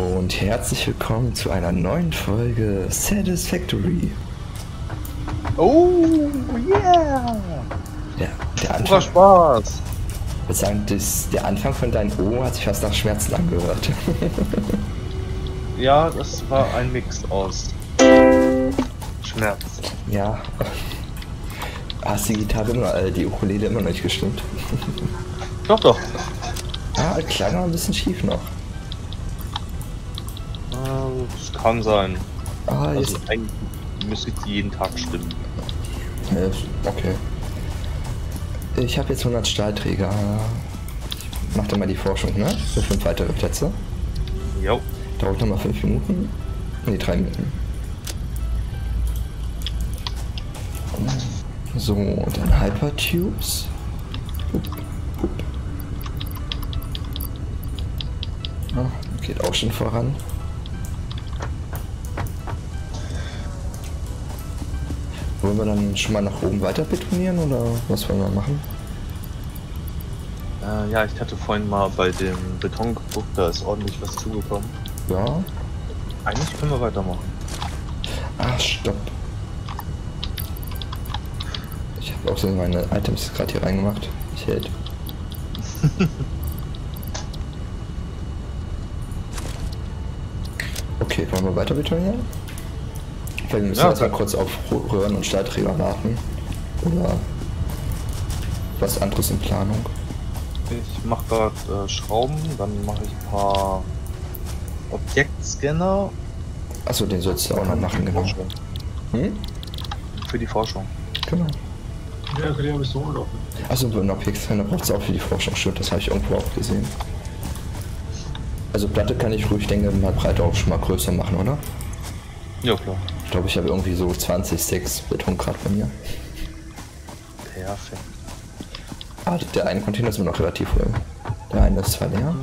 Und herzlich willkommen zu einer neuen Folge Satisfactory. Oh, yeah! Der Anfang. Super Spaß! Ich würde sagen, der Anfang von deinem O hat sich fast nach Schmerzen angehört. Ja, das war ein Mix aus Schmerz. Ja. Hast die Gitarre, die Ukulele immer noch nicht gestimmt? Doch, doch. Ah, ein kleiner, ein bisschen schief noch. Das kann sein. Ah, also jetzt eigentlich müsste die jeden Tag stimmen. Okay. Ich habe jetzt 100 Stahlträger. Ich mach da mal die Forschung, ne? Für 5 weitere Plätze. Jo. Dauert nochmal 5 Minuten. Ne, 3 Minuten. So, und dann Hypertubes. Oh, geht auch schon voran. Wollen wir dann schon mal nach oben weiter betonieren oder was wollen wir machen? Ja, ich hatte vorhin mal bei dem Beton geguckt, da ist ordentlich was zugekommen. Ja. Eigentlich können wir weitermachen. Ach, stopp. Ich habe auch so meine Items gerade hier reingemacht. Ich hält. Okay, wollen wir weiter betonieren? Wir müssen jetzt mal kurz auf Röhren und Stahlträger warten. Oder was anderes in Planung. Ich mache gerade Schrauben, dann mache ich ein paar Objektscanner. Achso, den sollst du auch noch machen, genau. Hm? Für die Forschung. Genau. Ja, kann ich auch nicht so laufen. Achso, einen Objektscanner braucht es auch für die Forschung, stimmt, das habe ich irgendwo auch gesehen. Also Platte kann ich ruhig, denke mal breiter auch schon mal größer machen, oder? Ja, klar. Ich glaube, ich habe irgendwie so 20,6 Betongrad bei mir. Perfekt. Ah, der eine Container ist mir noch relativ voll. Der eine ist zwar leer.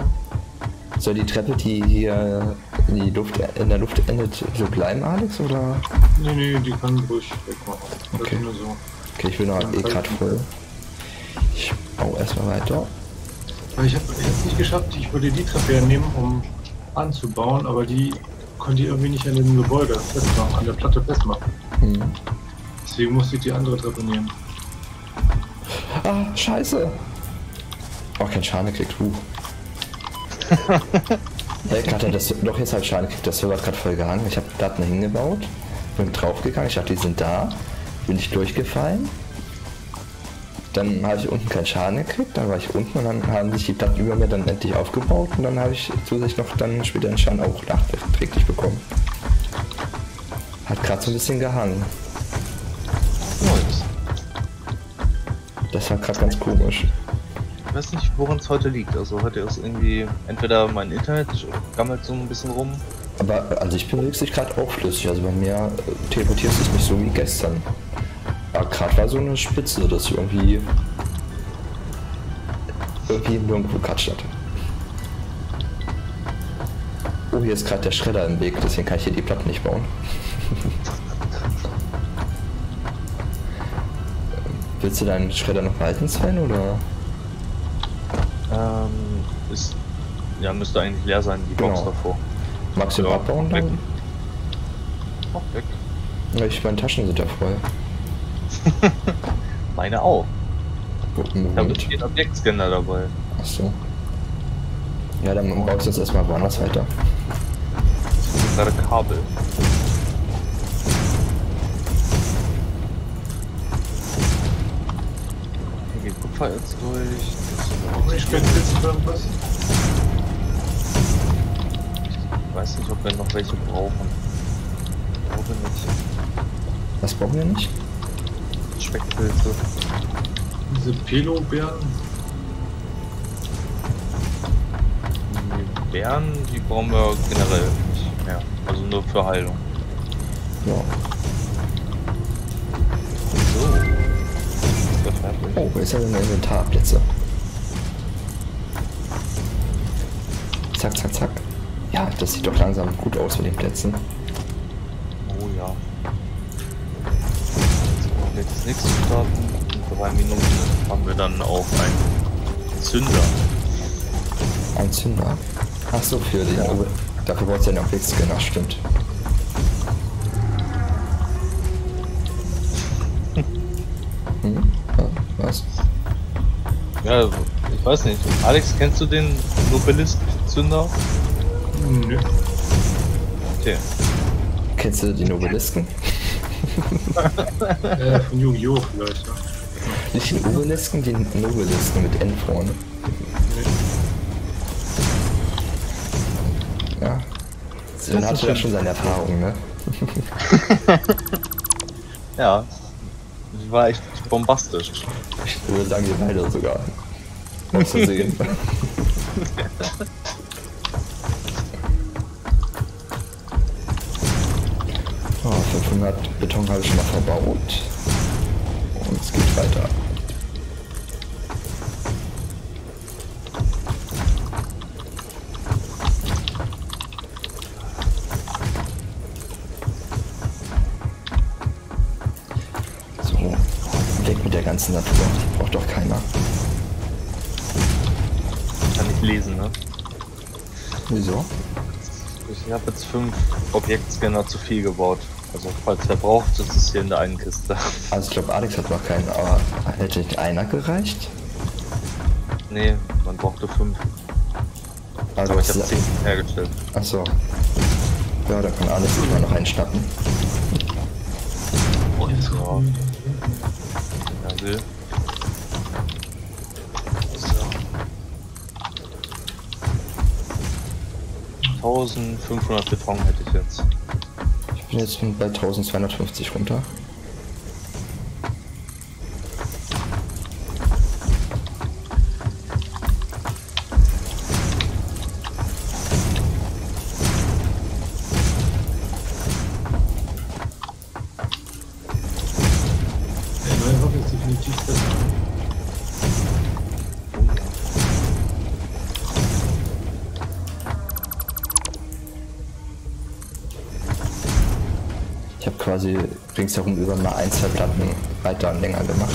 Soll die Treppe, die hier in der Luft endet, so bleiben, Alex, oder? Nee, nee, die kann ruhig wegmachen. Okay. So. Okay, ich bin noch gerade voll. Ich baue erstmal weiter. Ich habe es jetzt nicht geschafft, ich wollte die Treppe hernehmen, um anzubauen, aber die konnte ich irgendwie nicht an dem Gebäude festmachen, an der Platte festmachen. Hm. Deswegen musste ich die andere Treppe nehmen. Ah, scheiße! Oh, kein Schaden gekriegt, huh. Hey, gerade das, doch jetzt habe ich Schaden gekriegt, das Server hat gerade voll gehangen. Ich habe Platten hingebaut, bin draufgegangen, ich dachte, die sind da, bin nicht durchgefallen. Dann habe ich unten keinen Schaden gekriegt, dann war ich unten und dann haben sich die Platten über mir dann endlich aufgebaut und dann habe ich zusätzlich noch dann später einen Schaden auch nachträglich bekommen. Hat gerade so ein bisschen gehangen. Das war gerade ganz komisch. Ich weiß nicht, woran es heute liegt. Also heute ist irgendwie entweder mein Internet gammelt so ein bisschen rum. Aber also ich bewege sich gerade auch flüssig, also bei mir teleportiert es nicht so wie gestern. Gerade war so eine Spitze, dass ich irgendwie nirgendwo katscht hatte. Oh, hier ist gerade der Schredder im Weg, deswegen kann ich hier die Platten nicht bauen. Willst du deinen Schredder noch halten, Sven, oder? Ja, müsste eigentlich leer sein, die Box davor. Magst du ihn abbauen dann? Auch weg. Ja, meine Taschen sind ja voll. Meine auch. Da habe ich den Objektscanner dabei. Achso. Ja, dann brauchst du jetzt erstmal woanders weiter. Das ist gerade Kabel. Hier geht Kupfer jetzt durch. Ich weiß nicht, ob wir noch welche brauchen. Ich glaube nicht. Was brauchen wir nicht? Schmeckhilfe. Diese Pelo-Bären? Die Bären, die brauchen wir generell nicht mehr. Also nur für Heilung. Ja. So. Oh, jetzt haben wir Inventarplätze. Zack, zack, zack. Ja, das sieht doch langsam gut aus mit den Plätzen. Oh ja. Jetzt nichts zu starten. In 3 Minuten haben wir dann auch einen Zünder. Ein Zünder? Achso, für den Dafür wollte ich ja noch Witz gemacht, stimmt. Was? Ja, ich weiß nicht. Alex, kennst du den Nobelist-Zünder? Nö. Okay. Kennst du die Nobelisten? Von Yu-Gi-Oh! Vielleicht, ja. Nicht den Obelisken, den Nobelisten mit N vorne. Ja. Dann hat er ja schon seine Erfahrung, ne? Ja. Die war echt bombastisch. Ich würde sagen, wir beide sogar. Aus Versehen. Oh, 500 Beton habe ich schon mal verbaut. Und es geht weiter. So, weg mit der ganzen Natur. Die braucht doch keiner. Kann ich lesen, ne? Wieso? Ich habe jetzt 5 Objektscanner zu viel gebaut. Also falls er braucht, ist es hier in der einen Kiste. Also ich glaube, Alex hat noch keinen, aber hätte nicht einer gereicht? Nee, man brauchte 5. Also aber ich habe 10 hergestellt. Achso. Ja, da kann Alex immer noch einen schnappen. Und so. Ja, will. So. 1500 Beton hätte ich jetzt. Jetzt bin ich bei 1250 runter. Der neue Waffe ist definitiv besser. Ich habe quasi ringsherum über mal 1-2 Platten weiter und länger gemacht.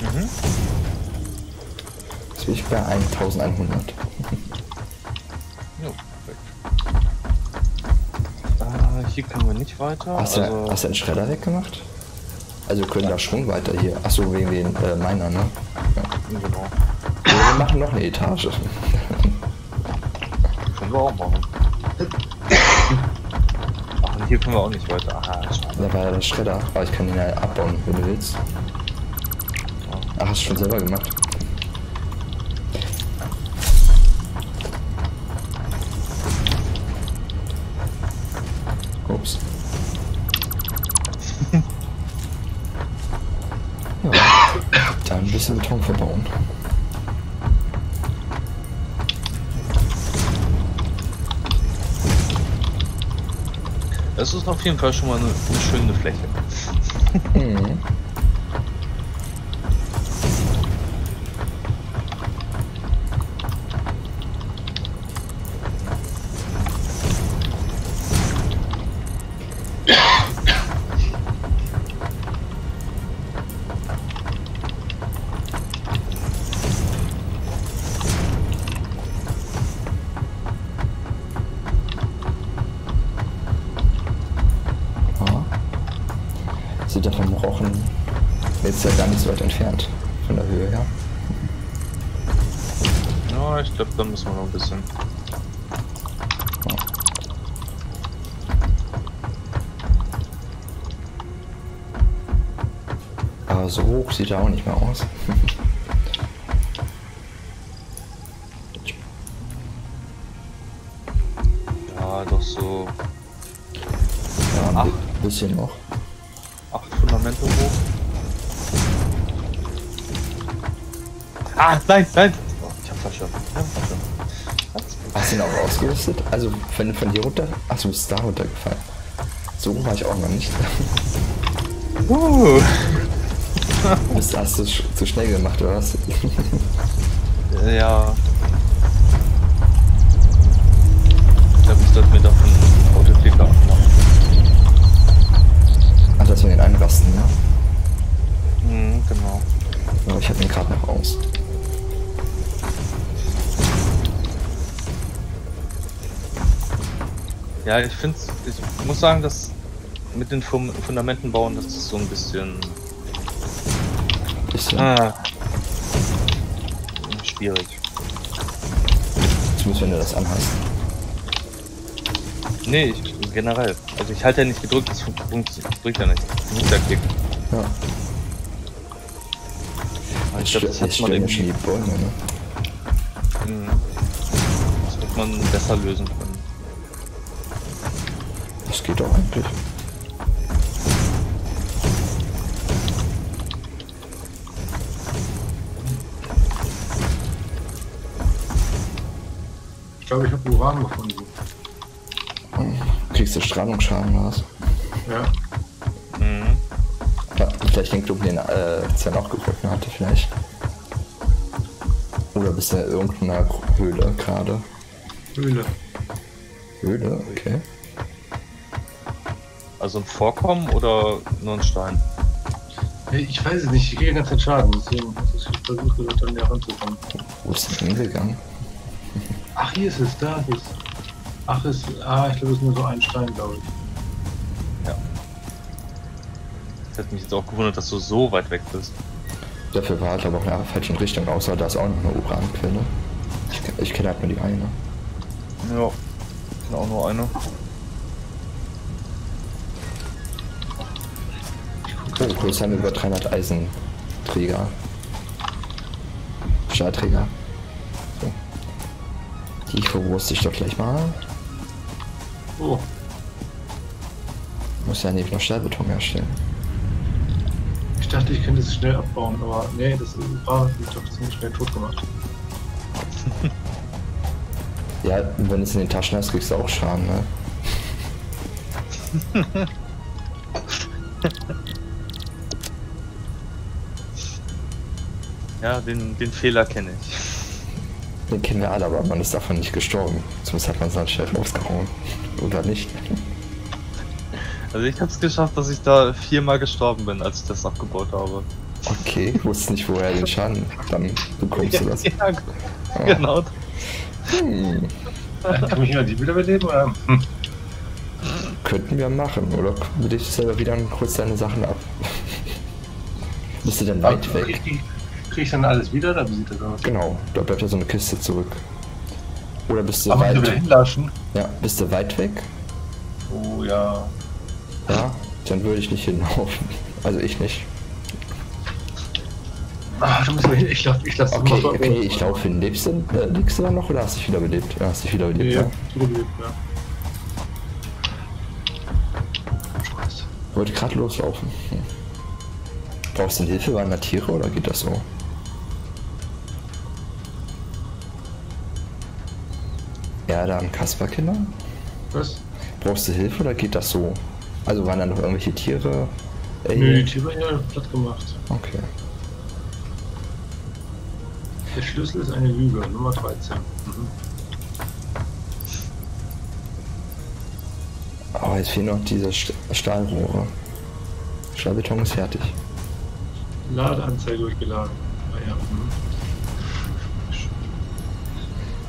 Mhm. Jetzt bin ich bei 1100. Jo, perfekt. Hier können wir nicht weiter. Hast du den Schredder weggemacht? Also wir können da schon weiter hier. Achso, wegen den Miner, ne? Ja. Genau. Ja, wir machen noch eine Etage. Können wir auch machen. Hier können wir auch nicht weiter. Aha, da war ja der Schredder, aber ich kann ihn ja abbauen, wenn du willst. Ach, hast du schon selber gemacht. Ups. Ja, dann ein bisschen Beton verbauen. Das ist auf jeden Fall schon mal eine schöne Fläche. Mhm. Davon brauchen wir jetzt ja gar nicht so weit entfernt von der Höhe her. Ja, ich glaube, da müssen wir noch ein bisschen. Aber so hoch sieht er auch nicht mehr aus. Ja, doch so. Ja, ein bisschen noch. 8 Fundamente hoch. Ah, nein, nein! Oh, ich hab's verschafft. Hast du ihn auch ausgerüstet? Also, wenn du von hier runter. Achso, bist da runtergefallen. So war ich auch noch nicht. Hast du zu schnell gemacht, oder was? Ja. Ich glaube, ich sollte mir davon einen Autoclicker abmachen. Dass wir den einrasten, ja? Mhm, genau. Aber ich habe ihn gerade noch aus. Ja, ich finde, ich muss sagen, dass mit den Fundamenten bauen, das ist so ein bisschen... schwierig. Zumindest wenn du das anhast. Nee, ich, generell. Also ich halte ja nicht gedrückt, das drückt ja nicht. Nicht der Klick. Ja. Ich glaube, das hat man irgendwie die Bäume, ne? Das wird man besser lösen können. Das geht doch eigentlich. Ich glaube, ich habe Uran gefunden. Kriegst du Strahlungsschaden oder was? Ja. Mhm. Ja, vielleicht den Club, den Zell auch gefunden hatte, vielleicht. Oder bist du in irgendeiner Höhle gerade? Höhle. Höhle, okay. Also ein Vorkommen oder nur ein Stein? Ich weiß es nicht, ich kriege ganz den Schaden, deswegen versuche ich dann näher ranzukommen. Wo ist das hingegangen? Ach, hier ist es, da ist es. Ach, ist, ich glaube, es ist nur so ein Stein, glaube ich. Ja. Das hätte mich jetzt auch gewundert, dass du so weit weg bist. Dafür war halt aber auch in der falschen Richtung, außer da ist auch noch eine Uranquelle. Ich kenne halt nur die eine. Ja, ich kenne auch nur eine. Okay, jetzt haben wir über 300 Eisenträger. Stahlträger. Die verwurste ich doch gleich mal. Oh. Muss ja nicht noch Stahlbeton herstellen. Ich dachte, ich könnte es schnell abbauen, aber nee, das war doch ziemlich schnell tot gemacht. Ja, wenn es in den Taschen hast, kriegst du auch Schaden, ne? Ja, den Fehler kenne ich. Den kennen wir alle, aber man ist davon nicht gestorben. Zumindest hat man seinen Chef ausgehauen. Oder nicht? Also ich hab's geschafft, dass ich da 4-mal gestorben bin, als ich das abgebaut habe. Okay, ich wusste nicht, woher den Schaden dann bekommst du das. Ja, genau. Hm. Kann ich die wieder beleben, oder? Könnten wir machen, oder würde ich selber wieder kurz deine Sachen ab? Bist du denn weit weg? Krieg ich dann alles wieder, oder wie sieht das aus? Genau, da bleibt ja so eine Kiste zurück. Oder bist du weit weg? Ja, bist du weit weg? Oh ja. Ja, dann würde ich nicht hinlaufen. Also ich nicht. Ach, du musst mal hin, ich lasse okay, mal okay, ich laufe hin. Lebst du dann noch, oder hast du dich wieder belebt? Ja, hast dich wieder belebt, ja? Ja, wiederbelebt, ja. Scheiße. Ich wollte gerade loslaufen. Hm. Brauchst du denn Hilfe bei einer Tiere, oder geht das so? Ja, da haben Kasperkinder. Was? Brauchst du Hilfe oder geht das so? Also waren da noch irgendwelche Tiere? Nö, die Tiere haben ja platt gemacht. Okay. Der Schlüssel ist eine Lüge, Nummer 13. Mhm. Aber jetzt fehlen noch diese Stahlrohre. Stahlbeton ist fertig. Ladeanzeige durchgeladen. Ah, ja.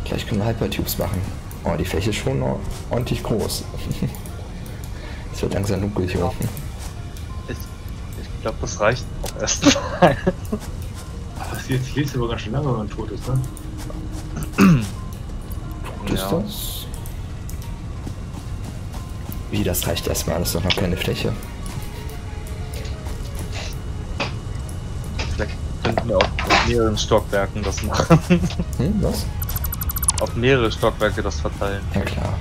Gleich können wir Hypertubes machen. Oh, die Fläche ist schon ordentlich groß. Es wird langsam dunkel hier offen. Ich glaube, das reicht auch erstmal. Jetzt lebst du aber ganz schön lange, wenn man tot ist, ne? Tot ist das? Wie, das reicht erstmal? Das ist doch noch keine Fläche. Könnten wir auf mehreren Stockwerken das machen. Hm, was? Auf mehrere Stockwerke das verteilen. Ja, klar.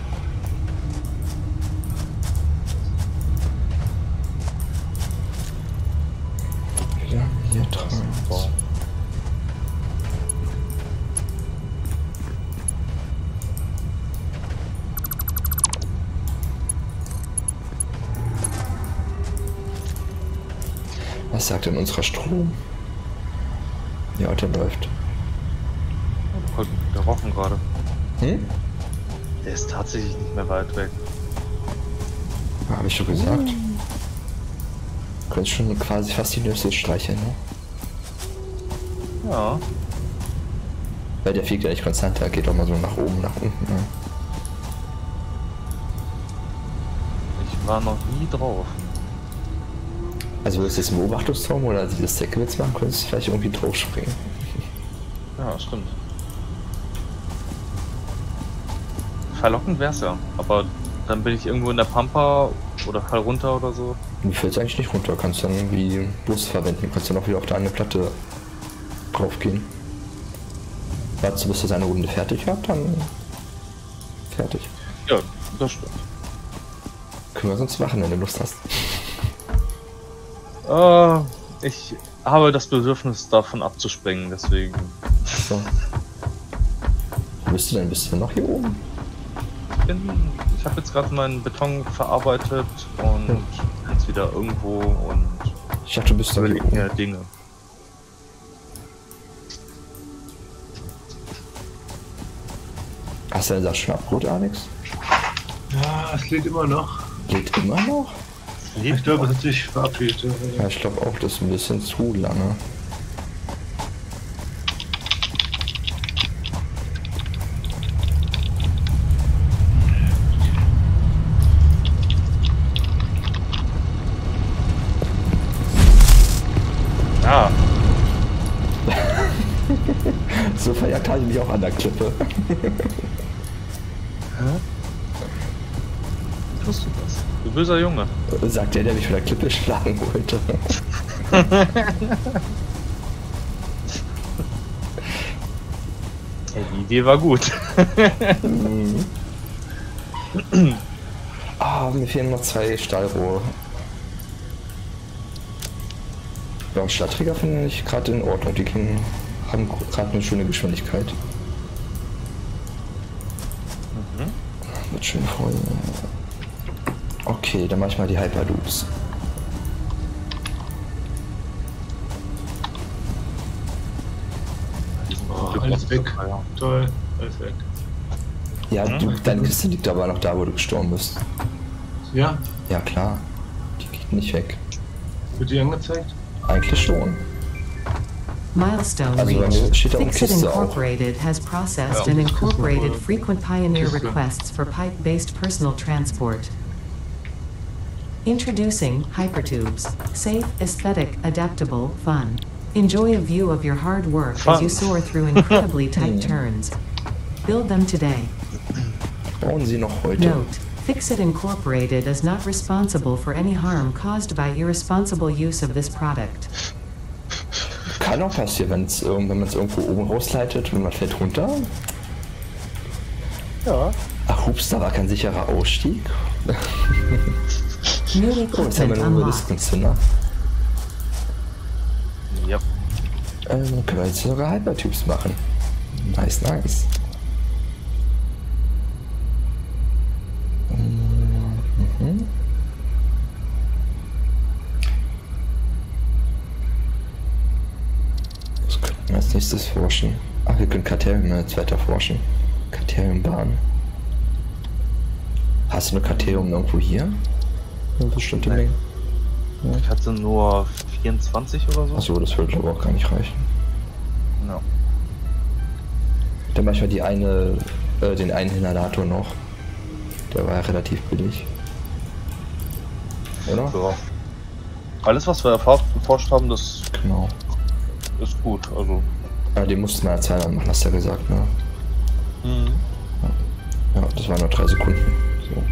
Ja, hier draußen. Was sagt denn unserer Strom? Ja, der läuft. Wir rochen gerade. Hm? Der ist tatsächlich nicht mehr weit weg. Ja, hab ich schon gesagt. Du könntest schon quasi fast die Nüsse streicheln, ne? Ja. Weil der fliegt ja nicht konstant, der geht doch mal so nach oben, nach unten, ne? war noch nie drauf. Also wo ist das ein Beobachtungsturm oder das Deckwitz machen, könntest du vielleicht irgendwie drauf springen. Ja, stimmt. Verlockend wär's ja, aber dann bin ich irgendwo in der Pampa oder fall runter oder so. Mir fällt's eigentlich nicht runter, kannst dann irgendwie Bus verwenden, kannst dann auch wieder auf der anderen Platte drauf gehen. Warte, bis du seine Runde fertig habt, dann fertig. Ja, das stimmt. Können wir sonst machen, wenn du Lust hast. Ich habe das Bedürfnis davon abzuspringen, deswegen. So. Wo bist du denn? Bist du noch hier oben? Ich habe jetzt gerade meinen Beton verarbeitet und jetzt wieder irgendwo und... Ich dachte, du bist da hier oben. Dinge. Hast du denn das schon abgeholt, Alex? Ja, es lädt immer noch. Lädt immer noch? Ich glaube, es hat sich verabschiedet. Ja, ich glaube auch, das ist ein bisschen zu lange. Ah. So verjagt habe ich mich auch an der Klippe. Hä? Tust du das? Du böser Junge. Sagt der, der mich von der Klippe schlagen wollte. Die Idee war gut. Ah, mir fehlen noch 2 Stahlrohre. Ja, und Stahlträger finde ich gerade in Ordnung. Die Kinder haben gerade eine schöne Geschwindigkeit. Wird schön voll. Okay, dann mache ich mal die Hypertubes. Oh, alles weg. Toll, alles weg. Ja, du, deine Kiste liegt aber noch da, wo du gestorben bist. Ja? Ja, klar. Die geht nicht weg. Wird die angezeigt? Eigentlich schon. Milestone reached. FICSIT Incorporated has processed and incorporated frequent pioneer requests for pipe-based personal transport. Introducing Hypertubes, safe, aesthetic, adaptable, fun. Enjoy a view of your hard work as you soar through incredibly tight turns. Build them today. Bauen Sie noch heute. Note: FICSIT Incorporated is not responsible for any harm caused by irresponsible use of this product. Kann auch passieren, wenn man es irgendwo oben rausleitet und man fällt runter. Ja. Ach, hups, da war kein sicherer Ausstieg. Oh, jetzt haben wir nur Riskenzünder. Ja. Können wir jetzt sogar Hypertubes machen. Nice, nice. Was könnten wir als nächstes forschen? Ach, wir können Kartellen jetzt weiter forschen. Kartellenbahn. Hast du eine Kartellung irgendwo hier? Eine bestimmte Menge. Ja. Ich hatte nur 24 oder so. Achso, das würde aber auch gar nicht reichen. Genau. No. Dann manchmal die eine, den einen Inhalator noch. Der war ja relativ billig. Oder? Ja. Alles, was wir erforscht haben, das genau. Ist gut. Also. Ja, den mussten wir als Zeit anmachen, hast du ja gesagt, ne? Mhm. Ja. Ja, das waren nur 3 Sekunden. So.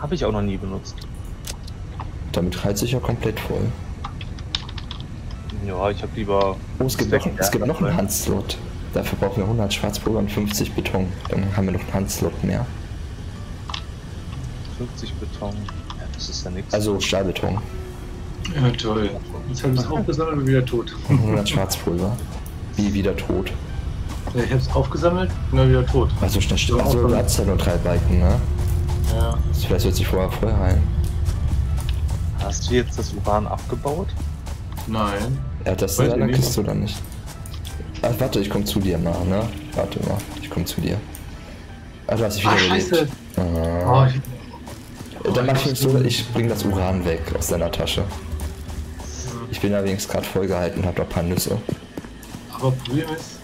Habe ich auch noch nie benutzt. Damit reizt sich ja komplett voll. Ja, ich habe lieber... Oh, es gibt noch einen Handslot. Dafür brauchen wir 100 Schwarzpulver und 50 Beton. Dann haben wir noch einen Handslot mehr. 50 Beton? Ja, das ist ja nichts. Also Stahlbeton. Ja, toll. Jetzt haben wir es aufgesammelt und wieder tot. Und 100 Schwarzpulver. Wie wieder tot. Ja, ich habe es aufgesammelt und dann wieder tot. Also da steht ja nur 3 Balken, ne? Ja. Vielleicht wird sich vorher voll heilen. Hast du jetzt das Uran abgebaut? Nein. Er hat das in einer Kiste oder nicht? Ach, warte, ich komme zu dir nach, ne? Warte mal, ich komme zu dir. Ach, du hast dich wieder überlebt. Ah. Oh, dann mach ich es so, ich bring das Uran weg aus deiner Tasche. Ich bin allerdings gerade vollgehalten und hab noch ein paar Nüsse. Aber Problem ist,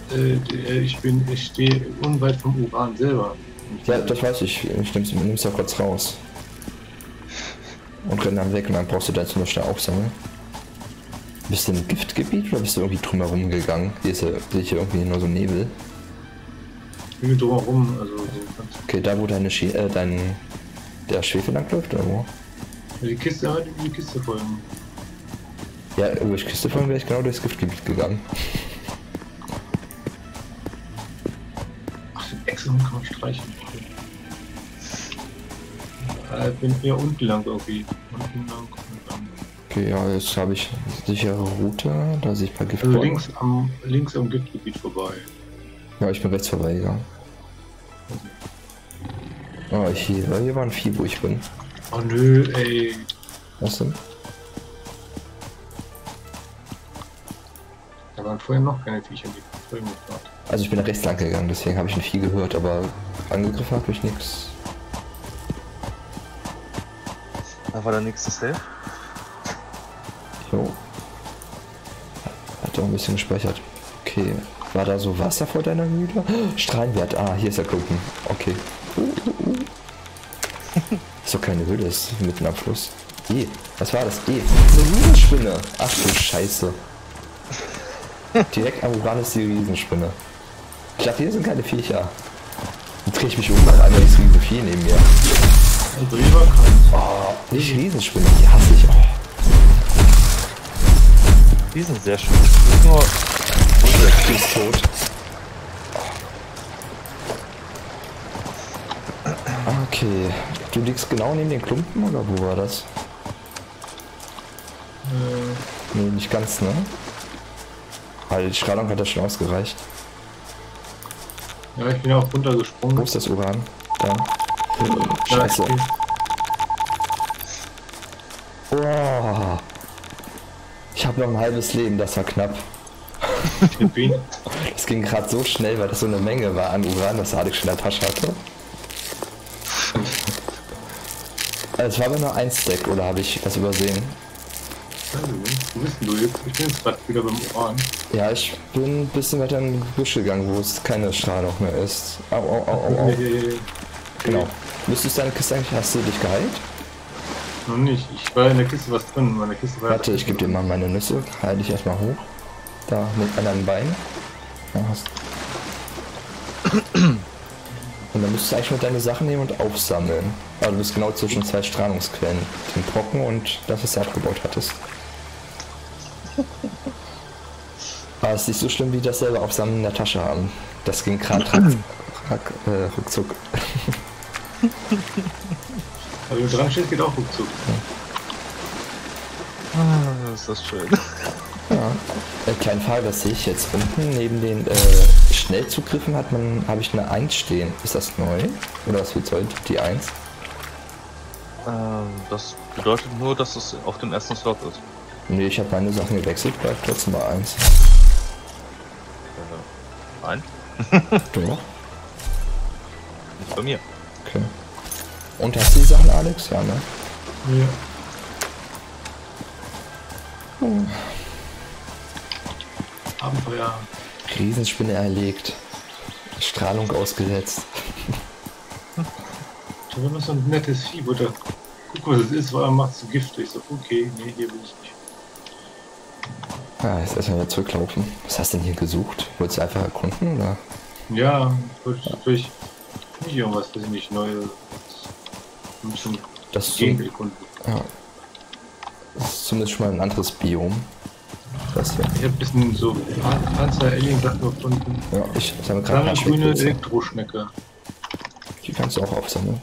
ich stehe unweit vom U-Bahn selber. Ja, das weiß ich. Ich nehme es ja kurz raus. Und renn dann weg und dann brauchst du da zum Beispiel aufsammeln. Bist du im Giftgebiet oder bist du irgendwie drumherum gegangen? Hier ist ja irgendwie nur so Nebel. Ich bin drumherum, also. Okay, da wo deine der Schwefel langläuft oder wo? Die Kiste halt in die Kiste folgen. Ja, über die Kiste folgen wäre ich genau durchs Giftgebiet gegangen. Ach, den Excel kann man streichen. Bin eher unten lang irgendwie. Unten lang, unten lang. Okay, ja, jetzt habe ich eine sichere Route, da sehe ich bei Gift. Also links am Giftgebiet vorbei. Ja, ich bin rechts vorbei gegangen. Ah, oh, hier war ein Vieh, wo ich bin. Oh nö, ey. Was denn? Da waren vorher noch keine Viecher, die vorhin gefahren. Also ich bin rechts lang gegangen, deswegen habe ich ein Vieh gehört, aber angegriffen habe ich nichts. Da war der nächste Safe. Jo. Hat doch ein bisschen gespeichert. Okay. War da so Wasser vor deiner Mühle? Strahlenwert. Ah, hier ist der Kuchen. Okay. Ist doch keine Höhle, ist mitten am Fluss. Was war das? Eine Riesenspinne. Ach du Scheiße. Direkt am Uran ist die Riesenspinne. Ich dachte, hier sind keine Viecher. Dann drehe ich mich um, nach einmal ist Riesenvieh neben mir. Oh, nicht Riesenspinne, die hasse ich. Oh. Die sind sehr schön. Das ist nur... Die ist tot. Okay, du liegst genau neben den Klumpen oder wo war das? Nee, nicht ganz, ne? Weil die Strahlung hat das schon ausgereicht. Ja, ich bin auch runtergesprungen. Wo ist das Uran? Da. Scheiße. Oh, ich habe noch ein halbes Leben, das war knapp. Das ging gerade so schnell, weil das so eine Menge war an Uran, das Alex schon in der Tasche hatte. Es war aber nur ein Stack, oder habe ich was übersehen? Hallo, wo bist du jetzt? Ich bin jetzt gerade wieder beim Uran. Ja, ich bin ein bisschen weiter in den Gebüsch gegangen, wo es keine Strahlung mehr ist. Au, au, au, au, au. Nee. Genau. Müsstest du deine Kiste eigentlich... Hast du dich geheilt? Noch nicht. Ich war in der Kiste was drin. Meine Kiste war... Warte, ich gebe dir mal meine Nüsse. Heil dich erstmal hoch. Da, mit anderen Beinen. Ja, hast... Und dann müsstest du eigentlich nur deine Sachen nehmen und aufsammeln. Aber du bist genau zwischen zwei Strahlungsquellen. Den Brocken und das, was du abgebaut hattest. Aber es ist nicht so schlimm, wie das selber aufsammeln in der Tasche haben. Das ging gerade ruckzuck. Aber wenn dran steht, geht auch ruckzuck. Ja. Ah, ist das schön. Ja. Kleinen Fall, das sehe ich jetzt unten. Neben den Schnellzugriffen habe ich eine 1 stehen. Ist das neu? Oder was bedeutet die 1? Das bedeutet nur, dass es auf dem ersten Slot ist. Nee, ich habe meine Sachen gewechselt, bleibt trotzdem bei 1. Nein? Doch. Nicht bei mir. Okay. Und hast du die Sachen, Alex? Ja, ne? Ja. Hm. Abenteuer. Riesenspinne erlegt. Strahlung ausgesetzt. Da war so ein nettes Vieh, wo der... Guck, was es ist, weil er macht es giftig. Ich so, okay, nee, hier will ich nicht. Ah, jetzt erstmal wieder zurücklaufen. Was hast du denn hier gesucht? Wolltest du einfach erkunden, oder? Ja, natürlich. Nicht irgendwas, was ich nicht neu... Das Gegenkunden. Ja. Das ist zumindest schon mal ein anderes Biom. Das hier. Ich hab ein bisschen so Panzer-Alien-Sachen gefunden. Ja, ich sammle gerade eine grüne Elektroschnecke. Die kannst du auch aufsammeln.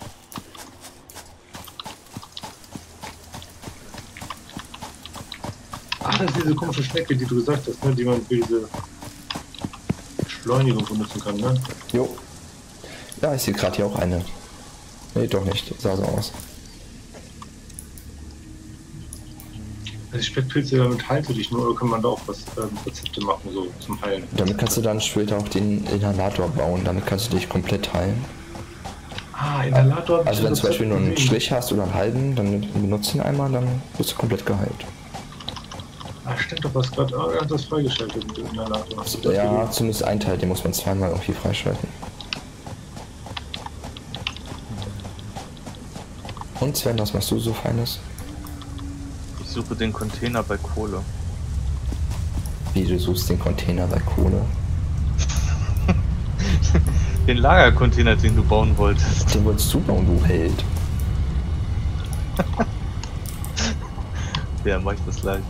Ach, das ist diese komische Schnecke, die du gesagt hast, ne? Die man für diese Beschleunigung benutzen kann, ne? Jo. Ja, ich sehe gerade hier auch eine. Nee, doch nicht. Das sah so aus. Also Speckpilze, damit heilte dich nur, oder kann man da auch was Rezepte machen, so zum Heilen? Damit kannst du dann später auch den Inhalator bauen, damit kannst du dich komplett heilen. Ah, Inhalator? Also wenn du zum Beispiel nur einen Strich hast oder einen halben, dann benutzt ihn einmal, dann bist du komplett geheilt. Ach stand doch was gerade. Ah, er hat das freigeschaltet mit dem Inhalator. Ja, zumindest ein Teil, den muss man zweimal irgendwie freischalten. Und Sven, was machst du so Feines? Ich suche den Container bei Kohle. Wie, du suchst den Container bei Kohle? Den Lagercontainer, den du bauen wolltest. Den wolltest du bauen, du Held. Ja, mach ich das gleich.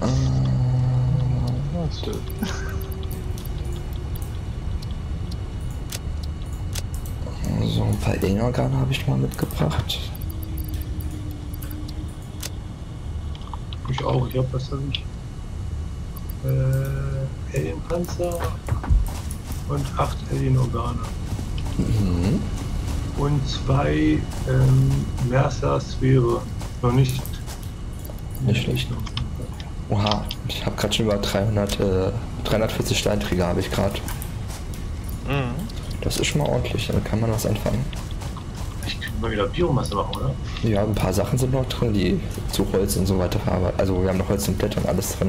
Oh, schön. So ein paar Energan habe ich mal mitgebracht. Ich auch, ich habe was an. Alien-Panzer und 8 Alien-Organe. Mhm. Und 2 Mercer-Sphäre. Noch nicht. Nicht schlecht. Oha, ich habe gerade schon über 340 Steinträger habe ich gerade. Mhm. Das ist schon mal ordentlich, da kann man was anfangen. Ich könnte mal wieder Biomasse machen, oder? Ja, ein paar Sachen sind noch drin, die zu Holz und so weiter verarbeiten. Also wir haben noch Holz und Blätter und alles drin.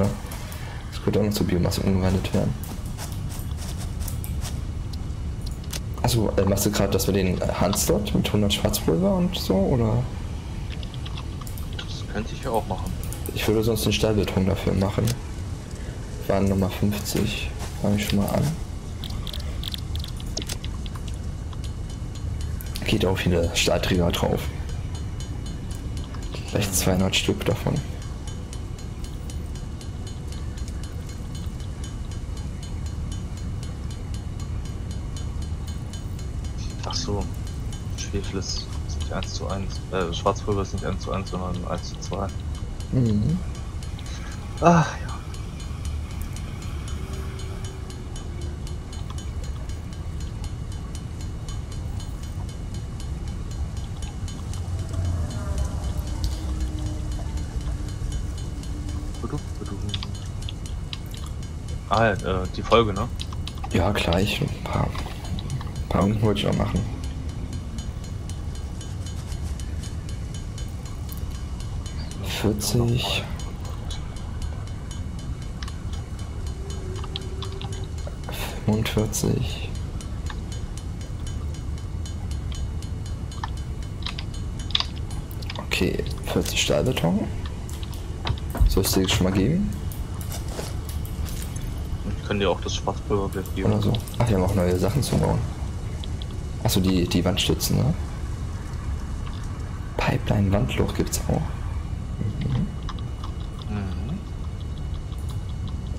Das könnte auch noch zu Biomasse umgewandelt werden. Achso, machst du gerade, dass wir den Handslot mit 100 Schwarzpulver und so, oder? Das könnte ich ja auch machen. Ich würde sonst den Stahlbeton dafür machen. Waren Nummer 50, fange ich schon mal an. Geht auch viele Stahlträger drauf. Vielleicht 200 Stück davon. Ach so, Schwefel ist nicht 1:1. Schwarzpulver ist nicht 1:1, sondern 1:2. Mhm. Ach ja. Ah, die Folge, ne? Ja, gleich. Ein paar Minuten wollte ich auch machen. Ja, 40. Ja, 45. Okay, 40 Stahlbeton. Soll ich dir das schon mal geben? Können dir auch das Schwarzpulver geben oder so. Ach, wir haben auch neue Sachen zu bauen. Achso, die Wandstützen, ne? Pipeline-Wandloch gibt's auch. Mhm. Mhm.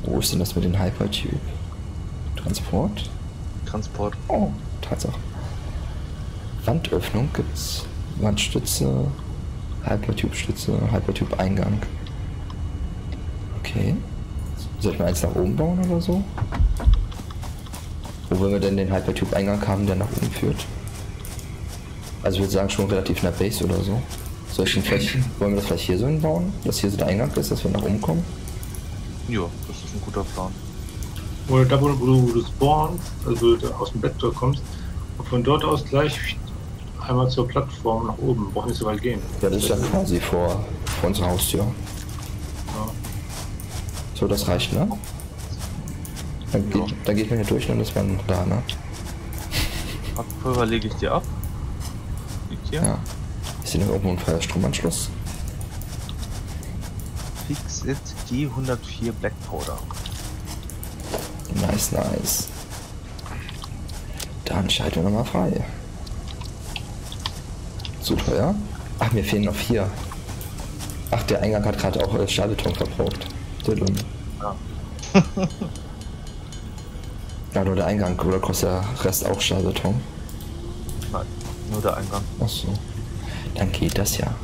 Wo ist denn das mit den Hypertube? Transport? Transport. Oh, Tatsache. Wandöffnung gibt's. Wandstütze, Hypertube-Stütze, Hypertube-Eingang. Okay. Sollten wir eins nach oben bauen oder so? Wo wollen wir denn den Hypertube-Eingang haben, der nach oben führt? Also ich würde sagen, schon relativ nah Base oder so. Soll ich den vielleicht, wollen wir das vielleicht hier so hinbauen? Dass hier so der Eingang ist, dass wir nach oben kommen? Ja, das ist ein guter Plan. Oder da, wo du spawnst, also aus dem Backdoor kommst, und von dort aus gleich einmal zur Plattform nach oben. Braucht nicht so weit gehen. Ja, das ist dann quasi vor unserer Haustür. So, das reicht, ne? Dann geht man hier durch und ist man da, ne? Abpulver lege ich dir ab. Liegt hier? Ja. Ist hier noch irgendwo ein Stromanschluss? FICSIT G104 Black Powder. Nice, nice. Dann schalten wir nochmal frei. Zu teuer? Ach, mir fehlen noch 4. Ach, der Eingang hat gerade auch Stahlbeton verbraucht. Ja. Ja, nur der Eingang, oder kostet der Rest auch Stahlbeton? Nein, nur der Eingang. Achso. Dann geht das ja.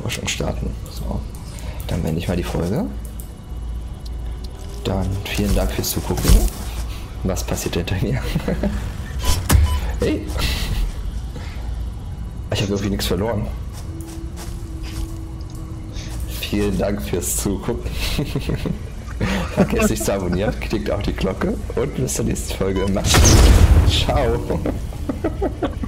Forschung starten. So. Dann wende ich mal die Folge. Dann vielen Dank fürs Zugucken. Was passiert hinter mir? Hey! Ich habe irgendwie nichts verloren. Vielen Dank fürs Zugucken. Vergesst nicht zu abonnieren, klickt auf die Glocke und bis zur nächsten Folge. Macht's gut. Ciao.